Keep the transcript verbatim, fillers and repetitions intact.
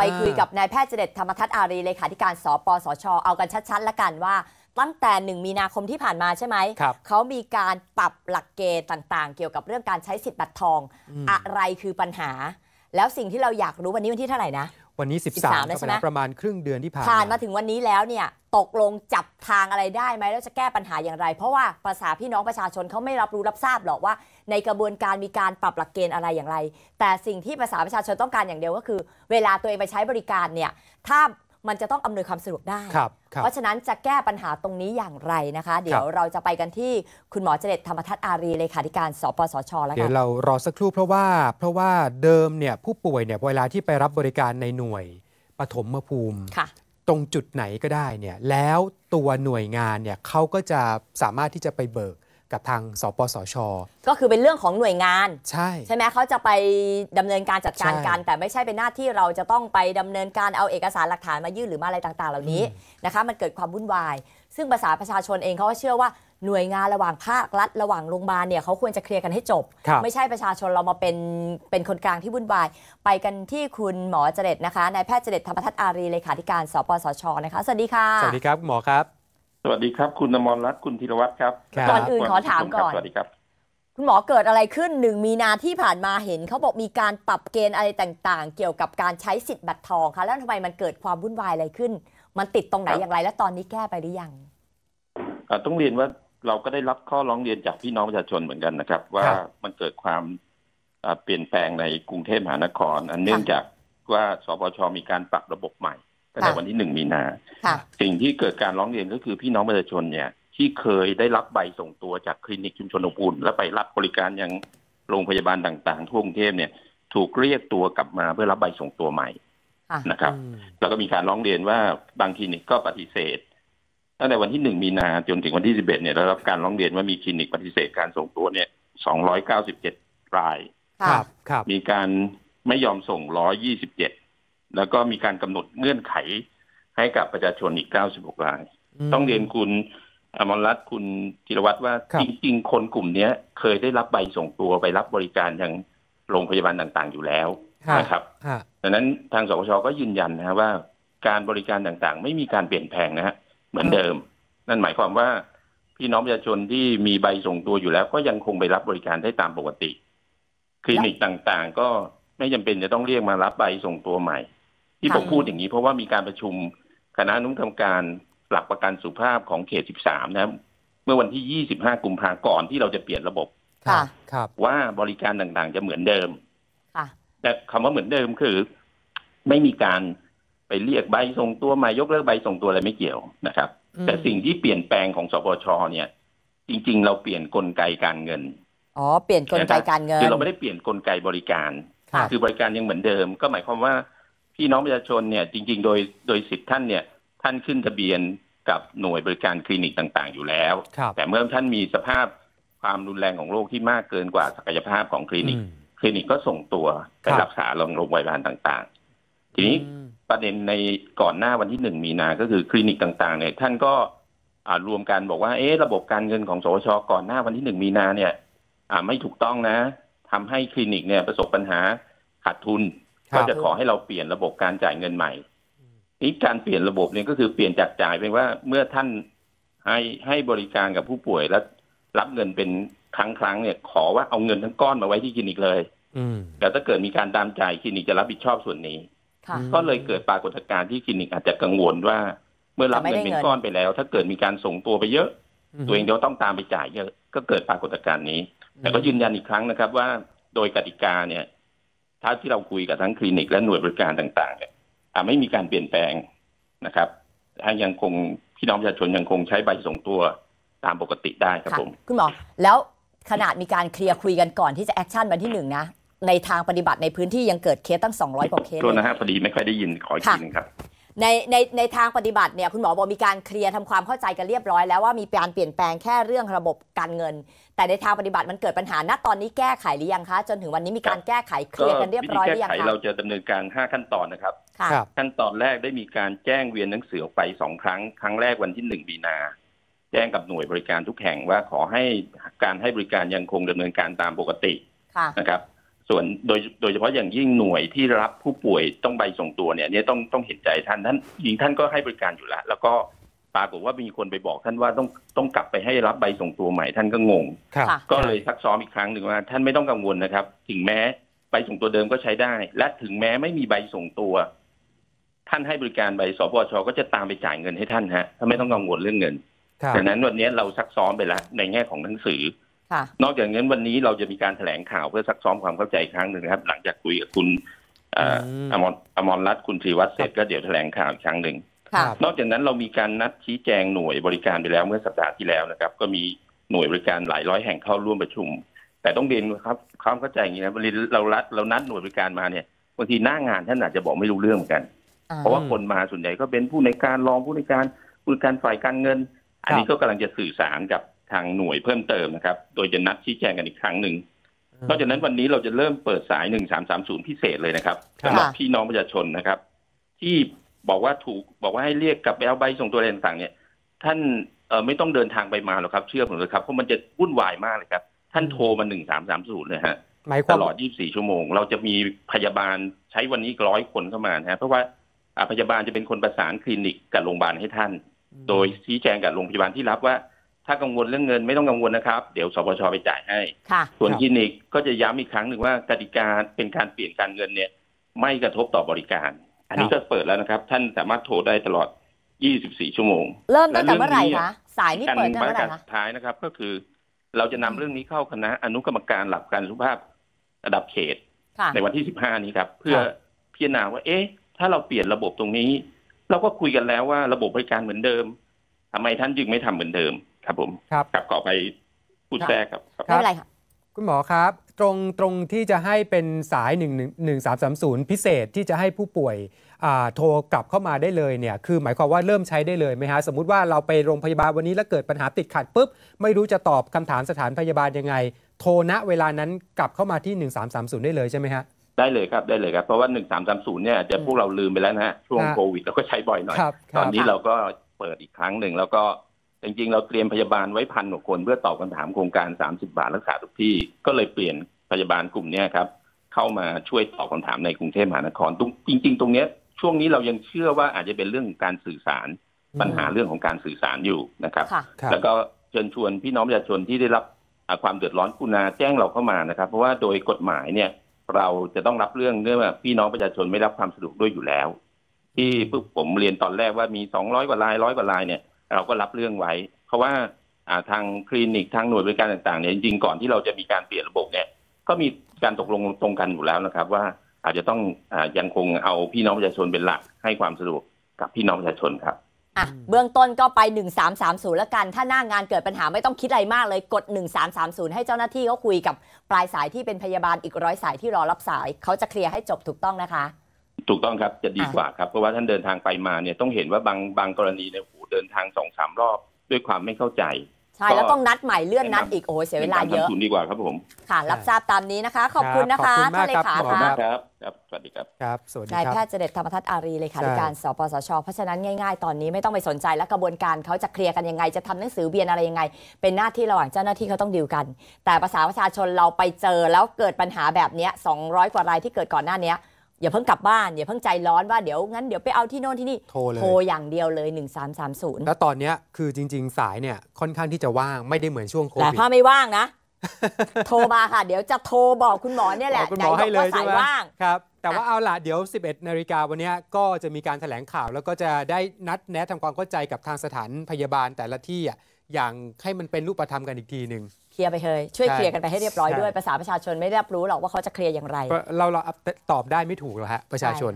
ไปคุยกับนายแพทย์เจเดชธรรมทัศน์อารีเลขาธิการสปสช.เอากันชัดๆละกันว่าตั้งแต่หนึ่งมีนาคมที่ผ่านมาใช่ไหมเขามีการปรับหลักเกณฑ์ต่างๆเกี่ยวกับเรื่องการใช้สิทธิ์บัตรทองอะไรคือปัญหาแล้วสิ่งที่เราอยากรู้วันนี้วันที่เท่าไหร่นะวันนี้สิบสามแล้วใช่ไหมประมาณครึ่งเดือนที่ผ่านผ่านมาถึงวันนี้แล้วเนี่ยตกลงจับทางอะไรได้ไหมแล้วจะแก้ปัญหาอย่างไรเพราะว่าภาษาพี่น้องประชาชนเขาไม่รับรู้รับทราบหรอกว่าในกระบวนการมีการปรับหลักเกณฑ์อะไรอย่างไรแต่สิ่งที่ภาษาประชาชนต้องการอย่างเดียวก็คือเวลาตัวเองไปใช้บริการเนี่ยถ้ามันจะต้องอำนวยความสะดวกได้เพราะฉะนั้นจะแก้ปัญหาตรงนี้อย่างไรนะคะเดี๋ยวเราจะไปกันที่คุณหมอเจเดชธรรมทัศน์อารีเลขาธิการสปสช.แล้วกันเดี๋ยวเรารอสักครู่เพราะว่าเพราะว่าเดิมเนี่ยผู้ป่วยเนี่ยเวลาที่ไปรับบริการในหน่วยปฐมภูมิตรงจุดไหนก็ได้เนี่ยแล้วตัวหน่วยงานเนี่ยเขาก็จะสามารถที่จะไปเบิกกับทางสปสช.ก็คือเป็นเรื่องของหน่วยงานใช่ใช่ไหมเขาจะไปดำเนินการจัดการกันแต่ไม่ใช่เป็นหน้าที่เราจะต้องไปดำเนินการเอาเอกสารหลักฐานมายื่นหรือมาอะไรต่างๆเหล่านี้นะคะมันเกิดความวุ่นวายซึ่งภาษาประชาชนเองเขาก็เชื่อว่าหน่วยงานระหว่างภาครัฐระหว่างโรงพยาบาลเนี่ยเขาควรจะเคลียร์กันให้จบไม่ใช่ประชาชนเรามาเป็นเป็นคนกลางที่วุ่นวายไปกันที่คุณหมอเจเดชนะคะนายแพทย์เจเดชธรรมทัศน์อารีเลขาธิการสปสช.นะคะสวัสดีค่ะสวัสดีครับหมอครับสวัสดีครับคุณอมรรัตน์คุณธีรวัฒน์ครับก่อนอื่นขอถามก่อนสวัสดีครับคุณหมอเกิดอะไรขึ้นหนึ่งมีนาที่ผ่านมาเห็นเขาบอกมีการปรับเกณฑ์อะไรต่างๆเกี่ยวกับการใช้สิทธิ์บัตรทองค่ะแล้วทำไมมันเกิดความวุ่นวายอะไรขึ้นมันติดตรงไหนอย่างไรและตอนนี้แก้ไปหรือยังต้องเรียนว่าเราก็ได้รับข้อร้องเรียนจากพี่น้องประชาชนเหมือนกันนะครับว่ามันเกิดความเปลี่ยนแปลงในกรุงเทพมหานครอันเนื่องจากว่าสปสช.มีการปรับระบบใหม่ตั้งแต่วันที่หนึ่งมีนาสิ่งที่เกิดการร้องเรียนก็คือพี่น้องประชาชนเนี่ยที่เคยได้รับใบส่งตัวจากคลินิกชุมชนอบอุ่นและไปรับบริการยังโรงพยาบาลต่างๆทั่วกรุงเทพเนี่ยถูกเรียกตัวกลับมาเพื่อรับใบส่งตัวใหม่นะครับแล้วก็มีการร้องเรียนว่าบางคลินิกก็ปฏิเสธตั้งแต่วันที่หนึ่งมีนาจนถึงวันที่สิบเอ็ดเนี่ยได้รับการร้องเรียนว่ามีคลินิกปฏิเสธการส่งตัวเนี่ยสองร้อยเก้าสิบเจ็ดรายมีการไม่ยอมส่งร้อยยี่สิบเจ็ดแล้วก็มีการกำหนดเงื่อนไขให้กับประชาชนอีกเก้าสิบหกรายต้องเรียนคุณอมรรัตน์คุณธีรวัฒน์ว่าจริงๆคนกลุ่มนี้เคยได้รับใบส่งตัวไปรับบริการยังโรงพยาบาลต่างๆอยู่แล้วนะครับดังนั้นทางสปสช.ก็ยืนยันนะว่าการบริการต่างๆไม่มีการเปลี่ยนแปลงนะฮะเหมือนเดิมนั่นหมายความว่าพี่น้องประชาชนที่มีใบส่งตัวอยู่แล้วก็ยังคงไปรับบริการได้ตามปกติคลินิกต่างๆก็ไม่จำเป็นจะต้องเรียกมารับใบส่งตัวใหม่ที่ผมพูดอย่างนี้เพราะว่ามีการประชุมคณะอนุกรรมการหลักประกันสุขภาพของเขตสิบสามนะเมื่อวันที่ยี่สิบห้ากุมภาพันธ์ก่อนที่เราจะเปลี่ยนระบบว่าบริการต่างๆจะเหมือนเดิมแต่คำว่าเหมือนเดิมคือไม่มีการไปเรียกใบส่งตัวมายกเลิกใบส่งตัวอะไรไม่เกี่ยวนะครับแต่สิ่งที่เปลี่ยนแปลงของสปสช.เนี่ยจริงๆเราเปลี่ยนกลไกการเงินอ๋อเปลี่ยนกลไกการเงินคือเราไม่ได้เปลี่ยนกลไกบริการคือบริการยังเหมือนเดิมก็หมายความว่าพี่น้องประชาชนเนี่ยจริงๆโดยโดยสิทธิ์ท่านเนี่ยท่านขึ้นทะเบียนกับหน่วยบริการคลินิกต่างๆอยู่แล้วแต่เมื่อท่านมีสภาพความรุนแรงของโรคที่มากเกินกว่าศักยภาพของคลินิกคลินิกก็ส่งตัวไปรักษาโรงพยาบาลต่างๆทีนี้ประเด็นในก่อนหน้าวันที่หนึ่งมีนาก็คือคลินิกต่างๆเนี่ยท่านก็รวมกันบอกว่าเอ๊ะระบบการเงินของสปสช.ก่อนหน้าวันที่หนึ่งมีนาเนี่ยไม่ถูกต้องนะทำให้คลินิกเนี่ยประสบปัญหาขาดทุนก็จะขอให้เราเปลี่ยนระบบการจ่ายเงินใหม่นี่การเปลี่ยนระบบเนี่ยก็คือเปลี่ยนจากจ่ายเป็นว่าเมื่อท่านให้ให้บริการกับผู้ป่วยแล้วรับเงินเป็นครั้งครั้งเนี่ยขอว่าเอาเงินทั้งก้อนมาไว้ที่คลินิกเลยแต่ถ้าเกิดมีการตามจ่ายคลินิกจะรับผิดชอบส่วนนี้ก็เลยเกิดปรากฏการณ์ที่คลินิกอาจจะกังวลว่าเมื่อรับเงินเป็นก้อนไปแล้วถ้าเกิดมีการส่งตัวไปเยอะตัวเองเดี๋ยวต้องตามไปจ่ายเยอะก็เกิดปรากฏการณ์นี้แต่ก็ยืนยันอีกครั้งนะครับว่าโดยกติกาเนี่ยถ้าที่เราคุยกับทั้งคลินิกและหน่วยบริการต่างๆเนี่ยไม่มีการเปลี่ยนแปลงนะครับยังคงพี่น้องประชาชนยังคงใช้ใบส่งตัวตามปกติได้ครับผมคุณหมอแล้วขนาดมีการเคลียร์คุยกันก่อนที่จะแอคชั่นวันที่หนึ่งนะในทางปฏิบัติในพื้นที่ยังเกิดเคสตั้งสองร้อยกว่าเคสเลยนะฮะพอดีไม่ค่อยได้ยินขออีกทีนึงครับในในในทางปฏิบัติเนี่ยคุณหมอบอกมีการเคลียร์ทำความเข้าใจกันเรียบร้อยแล้วว่ามีการเปลี่ยนแปลงแค่เรื่องระบบการเงินแต่ในทางปฏิบัติมันเกิดปัญหาณตอนนี้แก้ไขหรือยังคะจนถึงวันนี้มีการแก้ไขเคลียร์กันเรียบร้อยหรือยังคะเราจะดำเนินการห้าขั้นตอนนะครับขั้นตอนแรกได้มีการแจ้งเวียนหนังสือออกไปสองครั้งครั้งแรกวันที่หนึ่งมีนาแจ้งกับหน่วยบริการทุกแห่งว่าขอให้การให้บริการยังคงดำเนินการตามปกตินะครับ ส่วนโดยโดยเฉพาะอย่างยิ่งหน่วยที่รับผู้ป่วยต้องใบส่งตัวเนี่ยเนี่ยต้องต้องเห็นใจท่านท่านจริงท่านก็ให้บริการอยู่แล้วแล้วก็ปรากฏว่ามีคนไปบอกท่านว่าต้องต้องกลับไปให้รับใบส่งตัวใหม่ท่านก็งงก็เลยซักซ้อมอีกครั้งหนึ่งว่าท่านไม่ต้องกังวลนะครับถึงแม้ใบส่งตัวเดิมก็ใช้ได้และถึงแม้ไม่มีใบส่งตัวท่านให้บริการใบสปช.ก็จะตามไปจ่ายเงินให้ท่านฮะท่านไม่ต้องกังวลเรื่องเงินดังนั้นวันนี้เราซักซ้อมไปแล้วในแง่ของหนังสือนอกจากนั้นวันนี้เราจะมีการแถลงข่าวเพื่อซักซ้อมความเข้าใจครั้งหนึ่งนะครับหลังจากคุยกับคุณอมรอมรรัตน์คุณธีวัฒน์เสร็จก็เดี๋ยวแถลงข่าวครั้งหนึ่งนอกจากนั้นเรามีการนัดชี้แจงหน่วยบริการไปแล้วเมื่อสัปดาห์ที่แล้วนะครับก็มีหน่วยบริการหลายร้อยแห่งเข้าร่วมประชุมแต่ต้องเรียนครับความเข้าใจอย่างนี้นะเรารัดเรานัดหน่วยบริการมาเนี่ยบางทีหน้างานท่านอาจจะบอกไม่รู้เรื่องเหมือนกันเพราะว่าคนมาส่วนใหญ่ก็เป็นผู้ในการรองผู้ในการผู้ในการฝ่ายการเงินอันนี้ก็กำลังจะสื่อสารกับทางหน่วยเพิ่มเติมนะครับโดยจะนัดชี้แจงกันอีกครั้งหนึ่งนอกจากนั้นวันนี้เราจะเริ่มเปิดสายหนึ่งสามสามศูนย์พิเศษเลยนะครับสำหรับพี่น้องประชาชนนะครับที่บอกว่าถูกบอกว่าให้เรียกกลับไปเอาใบส่งตัวเรียนต่างเนี่ยท่านไม่ต้องเดินทางไปมาหรอกครับเชื่อผมเลยครับเพราะมันจะวุ่นวายมากเลยครับท่านโทรมาหนึ่งสามสามศูนย์เลยฮะตลอดยี่สิบสี่ชั่วโมงเราจะมีพยาบาลใช้วันนี้ร้อยคนเข้ามานะเพราะว่าพยาบาลจะเป็นคนประสานคลินิกกับโรงพยาบาลให้ท่านโดยชี้แจงกับโรงพยาบาลที่รับว่าถ้ากังวลเรื่องเงินไม่ต้องกังวลนะครับเดี๋ยวสปช.ไปจ่ายให้ส่วนคลินิกก็จะย้ำอีกครั้งหนึ่งว่ากติกาเป็นการเปลี่ยนการเงินเนี่ยไม่กระทบต่อบริการอันนี้ก็เปิดแล้วนะครับท่านสามารถโทรได้ตลอดยี่สิบสี่ชั่วโมงเริ่มตั้งแต่เมื่อไหร่คะสายนี้เปิดตั้งแต่เมื่อไหร่คะท้ายนะครับก็คือเราจะนำเรื่องนี้เข้าคณะอนุกรรมการหลักการสุขภาพระดับเขตในวันที่สิบห้านี้ครับเพื่อพิจารณาว่าเอ๊ะถ้าเราเปลี่ยนระบบตรงนี้เราก็คุยกันแล้วว่าระบบบริการเหมือนเดิมทำไมท่านจึงไม่ทำเหมือนเดิมครับผมครับกลับขอไปพูดแทรกครับไม่เป็นไรค่ะคุณหมอครับตรงตรงที่จะให้เป็นสายหนึ่งสามสามศูนย์พิเศษที่จะให้ผู้ป่วยโทรกลับเข้ามาได้เลยเนี่ยคือหมายความว่าเริ่มใช้ได้เลยไหมฮะสมมุติว่าเราไปโรงพยาบาลวันนี้แล้วเกิดปัญหาติดขัดปุ๊บไม่รู้จะตอบคำถามสถานพยาบาลยังไงโทรณเวลานั้นกลับเข้ามาที่หนึ่งสามสามศูนย์ได้เลยใช่ไหมฮะได้เลยครับได้เลยครับเพราะว่าหนึ่งสามสามศูนย์เนี่ยจะพวกเราลืมไปแล้วนะฮะช่วงโควิดเราก็ใช้บ่อยหน่อยตอนนี้เราก็เปิดอีกครั้งหนึ่งแล้วก็จริงๆเราเตรียมพยาบาลไว้พันกว่าคนเพื่อตอบคำถามโครงการสามสิบบาทรักษาทุกที่ก็เลยเปลี่ยนพยาบาลกลุ่มนี้ครับเข้ามาช่วยตอบคำถามในกรุงเทพมหานครจริงๆตรงนี้ช่วงนี้เรายังเชื่อว่าอาจจะเป็นเรื่องการสื่อสารปัญหาเรื่องของการสื่อสารอยู่นะครับแล้วก็เชิญชวนพี่น้องประชาชนที่ได้รับความเดือดร้อนกุณาแจ้งเราเข้ามานะครับเพราะว่าโดยกฎหมายเนี่ยเราจะต้องรับเรื่องเนื่องจากพี่น้องประชาชนไม่รับความสะดวกด้วยอยู่แล้วที่ผมเรียนตอนแรกว่ามีสองร้อยกว่ารายร้อยกว่ารายเนี่ยเราก็รับเรื่องไว้เพราะว่าทางคลินิกทางหน่วยบริการต่างๆเนี่ยจริงๆก่อนที่เราจะมีการเปลี่ยนระบบเนี่ยก็มีการตกลงตรงกันอยู่แล้วนะครับว่าอาจจะต้องอยังคงเอาพี่น้องประชาชนเป็นหลักให้ความสะดวกกับพี่น้องประชาชนครับอ่ะเบื้องต้นก็ไปหนึ่งสามสามศูนย์แล้วกันถ้าหน้างานเกิดปัญหาไม่ต้องคิดอะไรมากเลยกดหนึ่งสามสามศูนย์ให้เจ้าหน้าที่เขาคุยกับปลายสายที่เป็นพยาบาลอีกร้อยสายที่รอรับสายเขาจะเคลียร์ให้จบถูกต้องนะคะถูกต้องครับจะดีกว่าครับเพราะว่าท่านเดินทางไปมาเนี่ยต้องเห็นว่าบางบางกรณีเนี่ยเดินทางสองสามรอบด้วยความไม่เข้าใจใช่แล้วต้องนัดใหม่เลื่อนนัดอีกโอ้เสียเวลาเยอะดีกว่าครับผมค่ะรับทราบตามนี้นะคะขอบคุณนะคะท่านเลขาครับสวัสดีครับครับสวัสดีครับนายแพทย์เจเดธรรมทัศน์อารีเลขาธิการสปสช.เพราะฉะนั้นง่ายๆตอนนี้ไม่ต้องไปสนใจและกระบวนการเขาจะเคลียร์กันยังไงจะทำหนังสือเวียนอะไรยังไงเป็นหน้าที่ระหว่างเจ้าหน้าที่เขาต้องดีลกันแต่ภาษาประชาชนเราไปเจอแล้วเกิดปัญหาแบบนี้สองร้อยกว่ารายที่เกิดก่อนหน้านี้อย่าเพิ่งกลับบ้านอย่าเพิ่งใจร้อนว่าเดี๋ยวงั้นเดี๋ยวไปเอาที่โน่นที่นี่โทรเลยโทรอย่างเดียวเลยหนึ่งสามสามศูนย์แล้วตอนนี้คือจริงๆสายเนี่ยค่อนข้างที่จะว่างไม่ได้เหมือนช่วงโควิดแต่ถ้าไม่ว่างนะ โทรมาค่ะเดี๋ยวจะโทรบอกคุณหมอเนี่ยแหละไหนบอกว่าสายว่างครับแต่ว่าเอาล่ะเดี๋ยว สิบเอ็ด นาฬิกาวันนี้ก็จะมีการแถลงข่าวแล้วก็จะได้นัดแนะทำความเข้าใจกับทางสถานพยาบาลแต่ละที่อย่างให้มันเป็นรูปธรรมกันอีกทีหนึ่งเคลียร์ไปเลยช่วยเคลียร์กันไปให้เรียบร้อยด้วยภาษาประชาชนไม่ได้รับรู้หรอกว่าเขาจะเคลียร์อย่างไรเราเราตอบได้ไม่ถูกหรอกฮะประชาชน